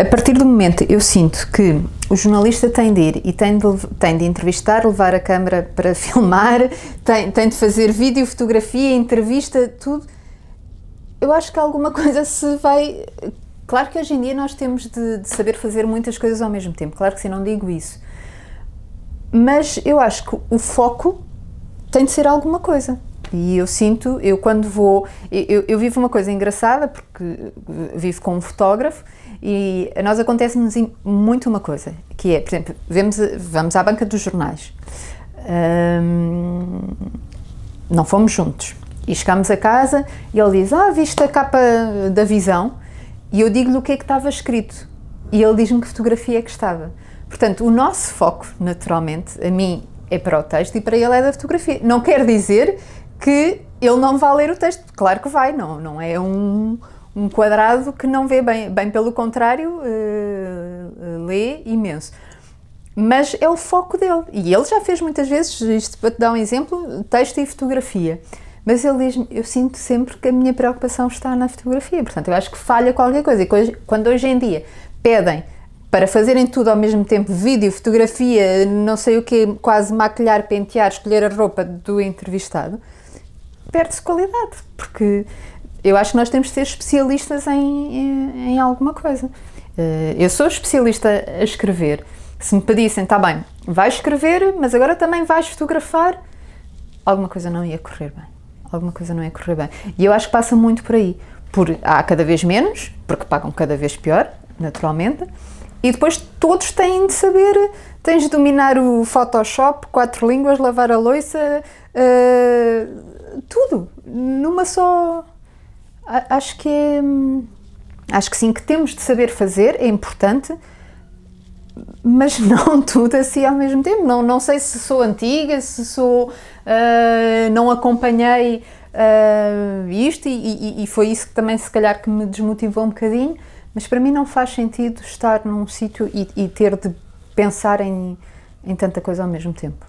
A partir do momento, eu sinto que o jornalista tem de ir e tem de entrevistar, levar a câmara para filmar, tem de fazer vídeo, fotografia, entrevista, tudo. Eu acho que alguma coisa se vai... Claro que hoje em dia nós temos de saber fazer muitas coisas ao mesmo tempo, claro que sim, não digo isso. Mas eu acho que o foco tem de ser alguma coisa. E eu sinto, eu quando vou... Eu vivo uma coisa engraçada, porque vivo com um fotógrafo, e a nós acontece-nos muito uma coisa, que é, por exemplo, vamos à banca dos jornais. Não fomos juntos. E chegámos a casa, e ele diz, viste a capa da Visão? E eu digo-lhe o que é que estava escrito, e ele diz-me que fotografia é que estava. Portanto, o nosso foco, naturalmente, a mim é para o texto e para ele é da fotografia. Não quer dizer que ele não vá ler o texto, claro que vai, não é um quadrado que não vê bem, bem pelo contrário, lê imenso. Mas é o foco dele, e ele já fez muitas vezes, isto para te dar um exemplo, texto e fotografia. Mas ele diz-me, eu sinto sempre que a minha preocupação está na fotografia, portanto eu acho que falha qualquer coisa. E quando hoje em dia pedem para fazerem tudo ao mesmo tempo, vídeo, fotografia, não sei o quê, quase maquilhar, pentear, escolher a roupa do entrevistado, perde-se qualidade, porque eu acho que nós temos de ser especialistas em alguma coisa. Eu sou especialista a escrever. Se me pedissem, está bem, vais escrever, mas agora também vais fotografar, alguma coisa não ia correr bem. Alguma coisa não é correr bem. E eu acho que passa muito por aí. Há cada vez menos, porque pagam cada vez pior, naturalmente, e depois todos têm de saber, tens de dominar o Photoshop, 4 línguas, lavar a louça, tudo, numa só... Acho que sim, que temos de saber fazer, é importante, mas não tudo assim ao mesmo tempo. Não sei se sou antiga, se sou... não acompanhei isto e foi isso que também se calhar que me desmotivou um bocadinho, mas para mim não faz sentido estar num sítio e ter de pensar em tanta coisa ao mesmo tempo.